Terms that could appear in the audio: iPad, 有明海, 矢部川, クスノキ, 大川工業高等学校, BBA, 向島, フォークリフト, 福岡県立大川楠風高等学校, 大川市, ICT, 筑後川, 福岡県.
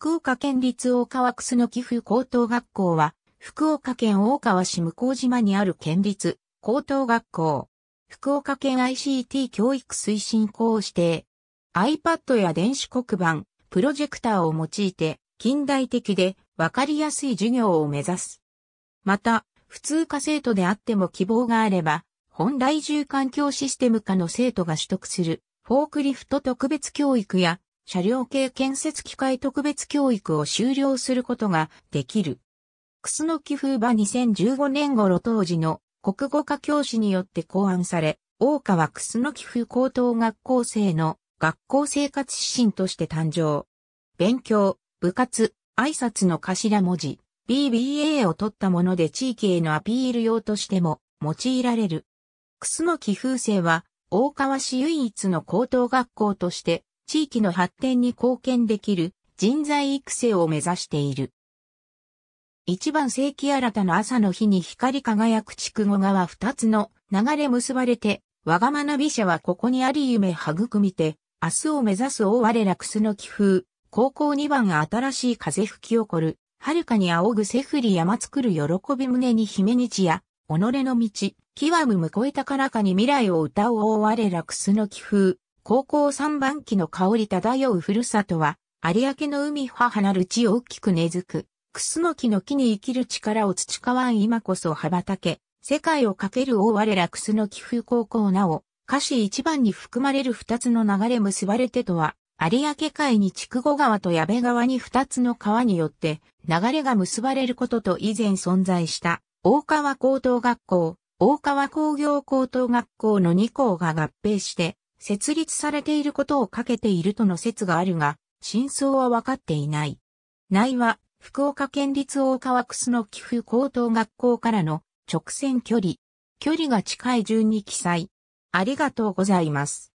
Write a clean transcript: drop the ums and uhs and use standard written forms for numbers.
福岡県立大川楠府高等学校は、福岡県大川市向島にある県立高等学校。福岡県 ICT 教育推進校指定。iPad や電子黒板、プロジェクターを用いて、近代的でわかりやすい授業を目指す。また、普通科生徒であっても希望があれば、本来住環境システム科の生徒が取得する、フォークリフト特別教育や、車両系建設機械特別教育を修了することができる。楠風場2015年頃当時の国語科教師によって考案され、大川楠風高等学校生の学校生活指針として誕生。勉強、部活、挨拶の頭文字、BBA を取ったもので地域へのアピール用としても用いられる。楠風生は大川市唯一の高等学校として地域の発展に貢献できる人材育成を目指している。一番世紀新たな朝の日に光り輝く筑後川二つの流れ結ばれて、我が学び者はここにあり夢育みて、明日を目指す大我ら楠風。高校二番新しい風吹き起こる、遥かに仰ぐせふり山作る喜び胸に姫日夜、己の道、極むむこい高らかに未来を歌う大我ら楠風。高校三番機の香り漂うふるさとは、有明の海母なる地を大きく根付く、クスノキの木に生きる力を培わん今こそ羽ばたけ、世界をかける大我ら楠風高校なお、歌詞一番に含まれる二つの流れ結ばれてとは、有明海に筑後川と矢部川に二つの川によって流れが結ばれることと以前存在した大川高等学校、大川工業高等学校の2校が合併して設立されていることをかけているとの説があるが、真相は分かっていない。内は福岡県立大川楠風高等学校からの直線距離。距離が近い順に記載。ありがとうございます。